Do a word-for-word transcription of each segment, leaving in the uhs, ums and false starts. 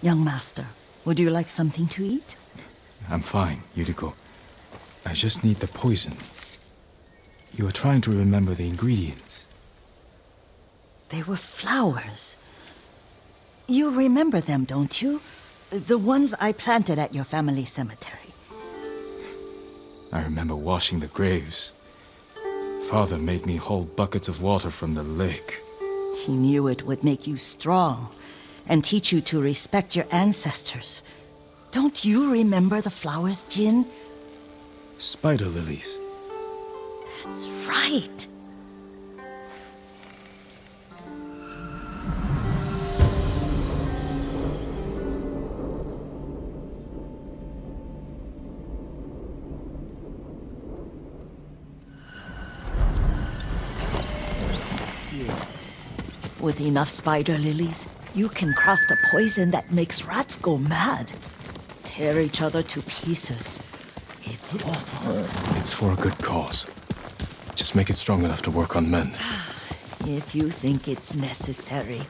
Young master, would you like something to eat? I'm fine, Yuriko. I just need the poison. You are trying to remember the ingredients. They were flowers. You remember them, don't you? The ones I planted at your family cemetery. I remember washing the graves. Father made me hold buckets of water from the lake. He knew it would make you strong and teach you to respect your ancestors. Don't you remember the flowers, Jin? Spider lilies. That's right. With enough spider lilies, you can craft a poison that makes rats go mad. Tear each other to pieces. It's awful. It's for a good cause. Just make it strong enough to work on men. If you think it's necessary.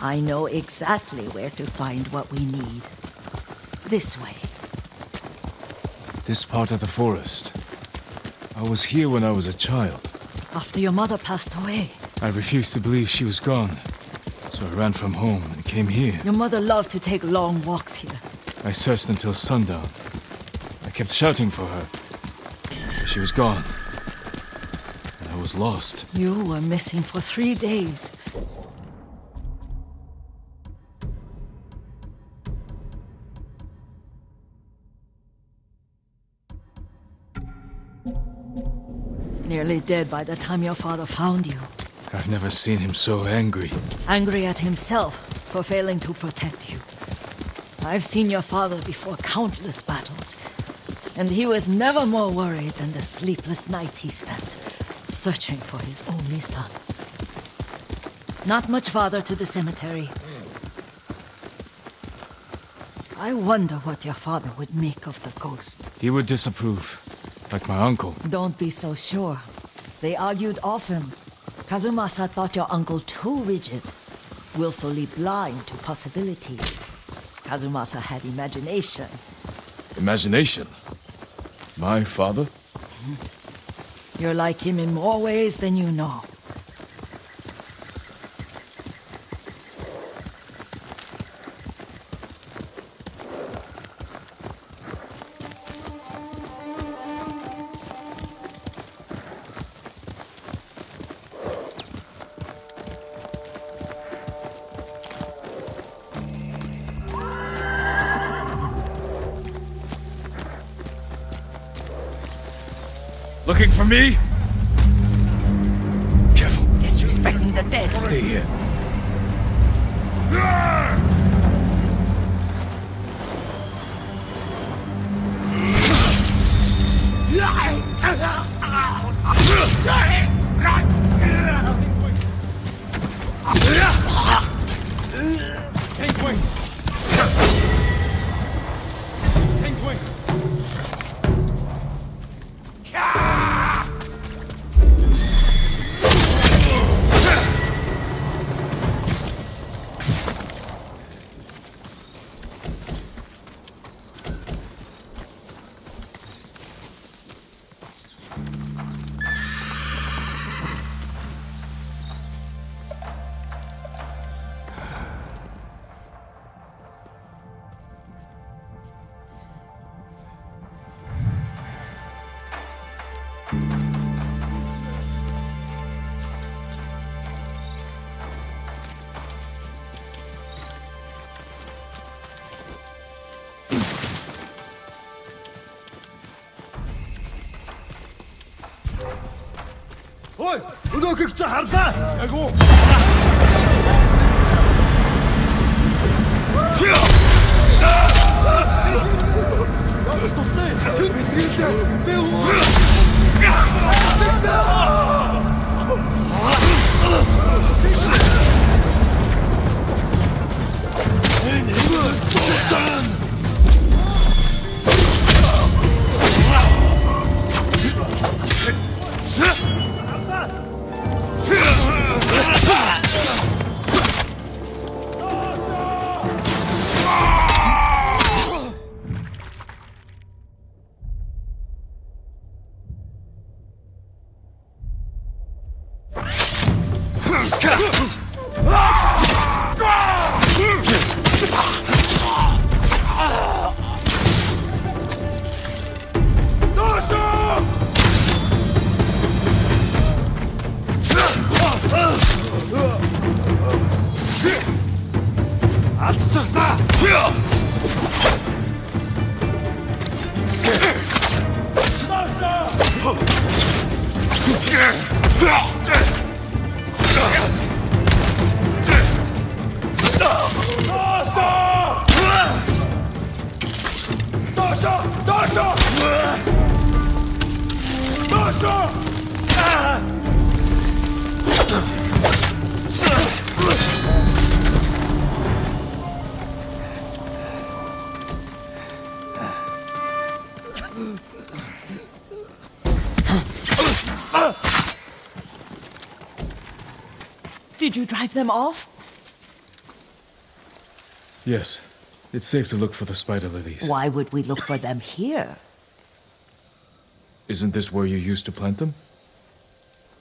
I know exactly where to find what we need. This way. This part of the forest. I was here when I was a child. After your mother passed away. I refused to believe she was gone, so I ran from home and came here. Your mother loved to take long walks here. I searched until sundown. I kept shouting for her, but she was gone, and I was lost. You were missing for three days. Nearly dead by the time your father found you. I've never seen him so angry. Angry at himself for failing to protect you. I've seen your father before countless battles, and he was never more worried than the sleepless nights he spent searching for his only son. Not much farther to the cemetery. I wonder what your father would make of the ghost. He would disapprove, like my uncle. Don't be so sure. They argued often. Kazumasa thought your uncle too rigid, willfully blind to possibilities. Kazumasa had imagination. Imagination? My father? Mm-hmm. You're like him in more ways than you know. Looking for me? Careful. Disrespecting the dead. Stay here. Take wing. Take wing. Ой, өнөөх их хардаа. Яг уу. Ha! Did you drive them off? Yes. It's safe to look for the spider lilies. Why would we look for them here? Isn't this where you used to plant them?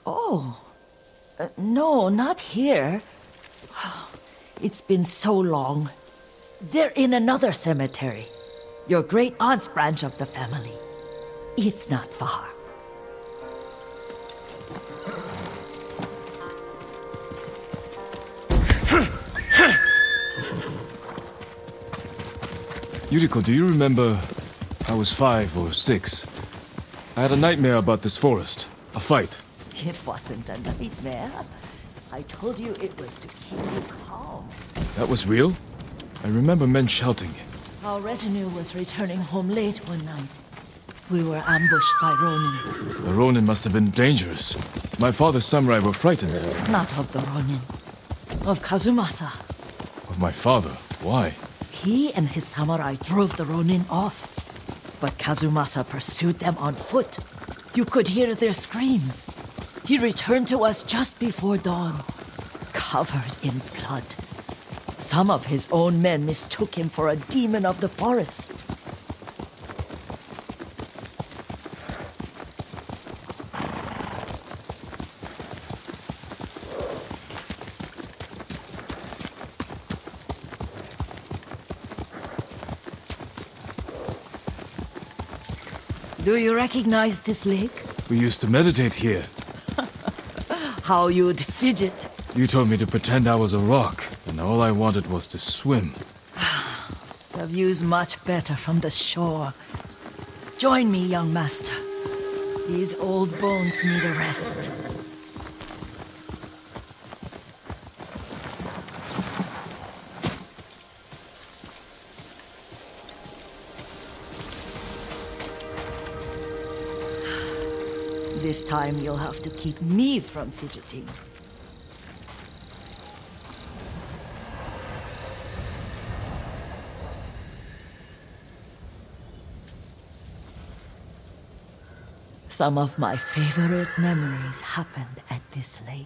Oh. Uh, no, not here. It's been so long. They're in another cemetery. Your great-aunt's branch of the family. It's not far. Yuriko, do you remember... I was five or six. I had a nightmare about this forest. A fight. It wasn't a nightmare. I told you it was to keep you calm. That was real? I remember men shouting. Our retinue was returning home late one night. We were ambushed by Ronin. The Ronin must have been dangerous. My father's samurai were frightened. Not of the Ronin. Of Kazumasa. Of my father? Why? He and his samurai drove the Ronin off, but Kazumasa pursued them on foot. You could hear their screams. He returned to us just before dawn, covered in blood. Some of his own men mistook him for a demon of the forest. Do you recognize this lake? We used to meditate here. How you'd fidget. You told me to pretend I was a rock, and all I wanted was to swim. The view's much better from the shore. Join me, young master. These old bones need a rest. This time you'll have to keep me from fidgeting. Some of my favorite memories happened at this lake.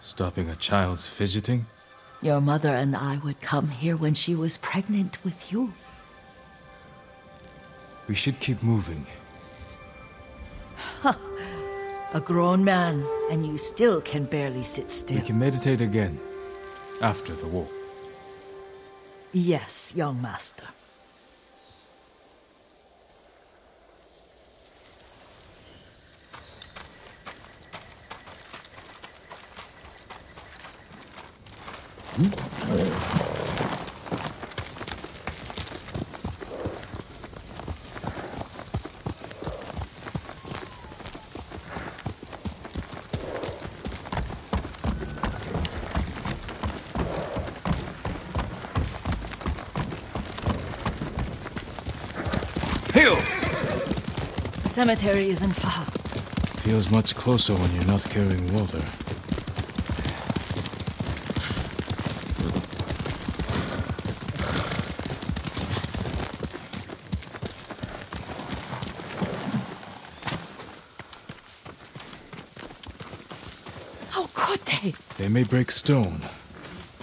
Stopping a child's fidgeting? Your mother and I would come here when she was pregnant with you. We should keep moving. A grown man, and you still can barely sit still. We can meditate again, after the war. Yes, young master. Hmm? The cemetery isn't far. Feels much closer when you're not carrying water. How could they? They may break stone,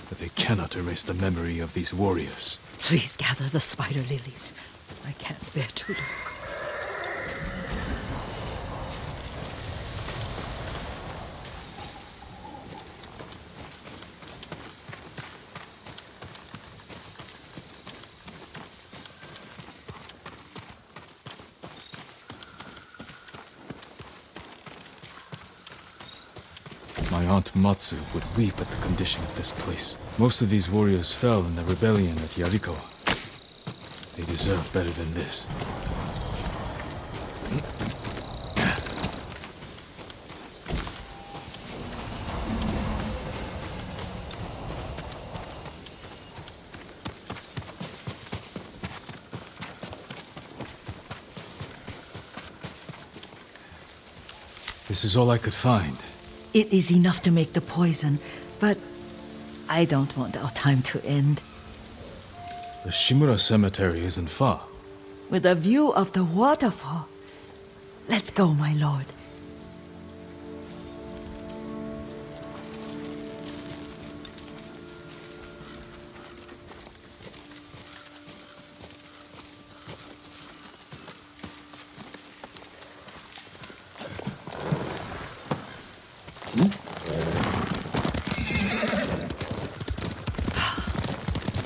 but they cannot erase the memory of these warriors. Please gather the spider lilies. I can't bear to look. My aunt Matsu would weep at the condition of this place. Most of these warriors fell in the rebellion at Yariko. They deserve better than this. This is all I could find. It is enough to make the poison, but I don't want our time to end. The Shimura cemetery isn't far. With a view of the waterfall. Let's go, my lord.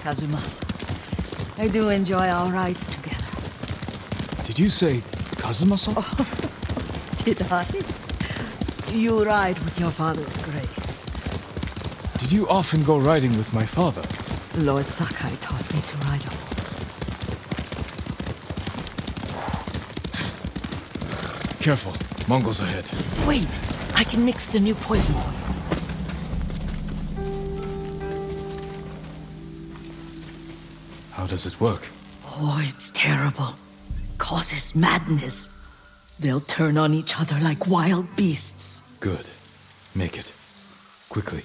Kazumasa. I do enjoy our rides together. Did you say Kazumasa? Oh, did I? You ride with your father's grace. Did you often go riding with my father? Lord Sakai taught me to ride a horse. Careful. Mongols ahead. Wait! I can mix the new poison for you. Does it work? Oh, it's terrible. Causes madness. They'll turn on each other like wild beasts. Good. Make it. Quickly.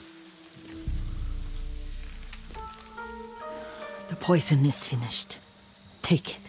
The poison is finished. Take it.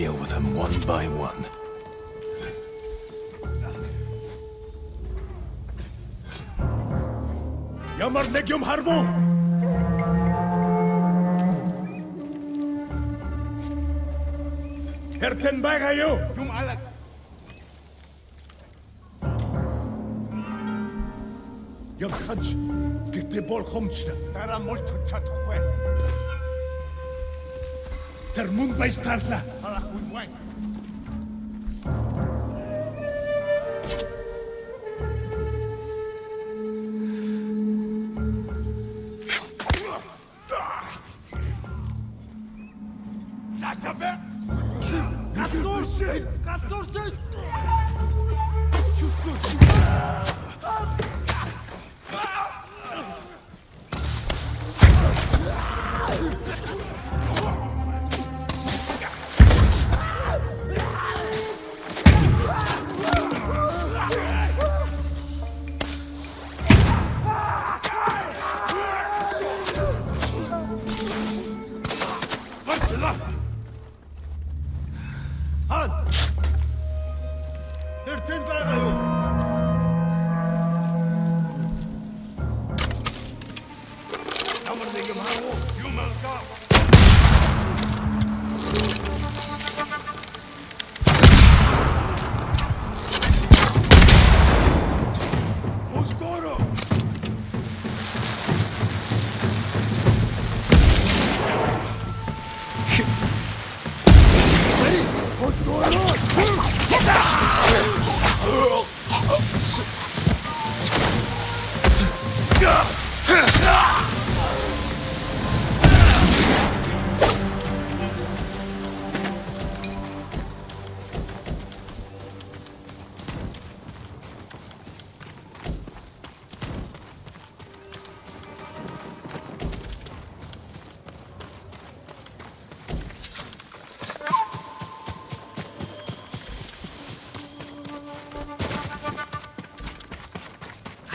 Deal with them one by one. Yamar Negium Harvo! Herten Bagayo! Yum Alak! Yum Haj! Get the ball homsta! Tara Molto Chatwe! Termund by Starla!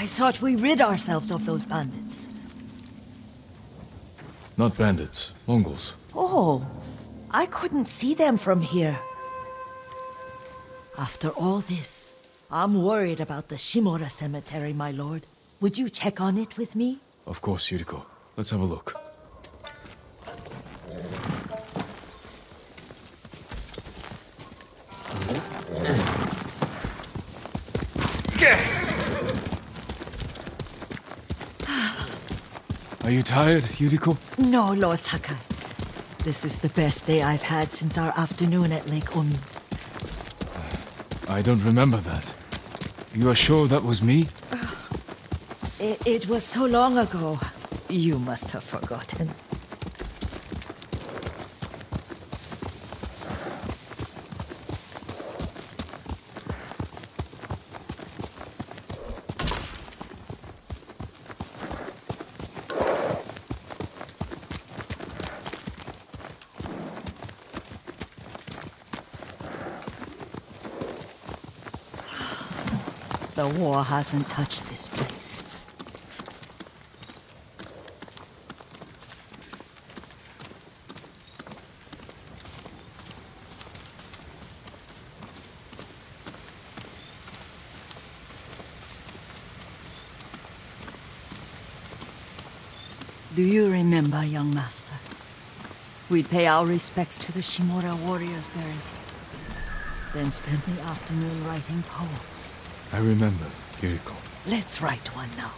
I thought we rid ourselves of those bandits. Not bandits, Mongols. Oh, I couldn't see them from here. After all this, I'm worried about the Shimura cemetery, my lord. Would you check on it with me? Of course, Yuriko. Let's have a look. Are you tired, Yuriko? No, Lord Sakai. This is the best day I've had since our afternoon at Lake Ōmi. Uh, I don't remember that. You are sure that was me? Uh, it, it was so long ago. You must have forgotten. The war hasn't touched this place. Do you remember, young master? We'd pay our respects to the Shimura warriors buried here, then spend the afternoon writing poems. I remember, Yariko. Let's write one now.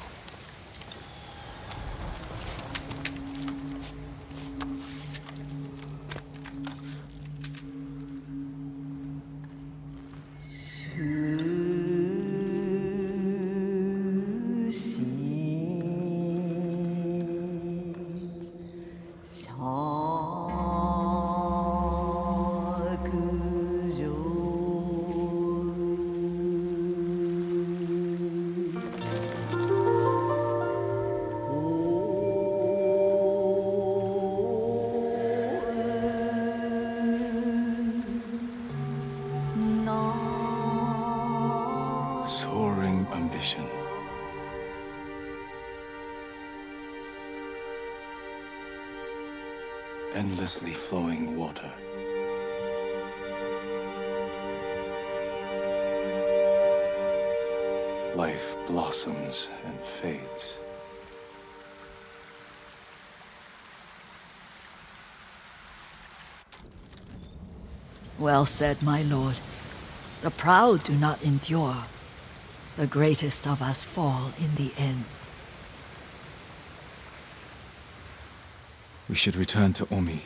Endlessly flowing water. Life blossoms and fades. Well said, my lord. The proud do not endure. The greatest of us fall in the end. We should return to Ōmi.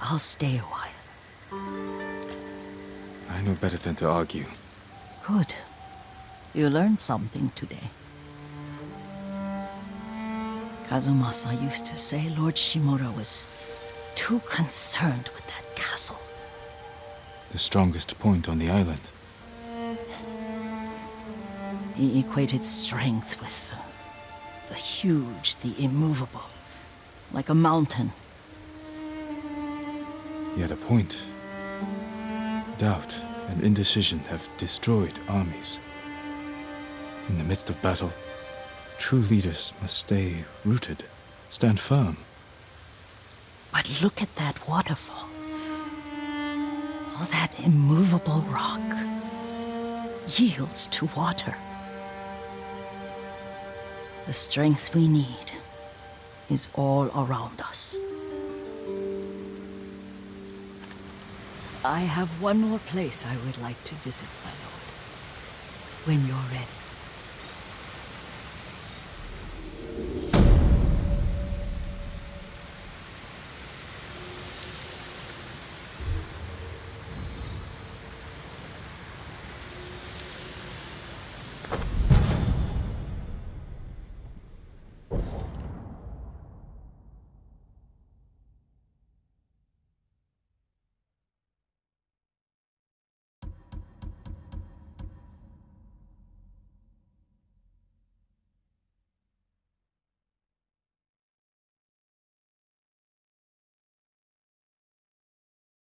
I'll stay a while. I know better than to argue. Good. You learned something today. Kazumasa used to say Lord Shimura was too concerned with that castle. The strongest point on the island. He equated strength with the, the huge, the immovable. Like a mountain. Yet a point. Doubt and indecision have destroyed armies. In the midst of battle, true leaders must stay rooted, stand firm. But look at that waterfall. All that immovable rock yields to water. The strength we need is all around us. I have one more place I would like to visit, my lord, when you're ready.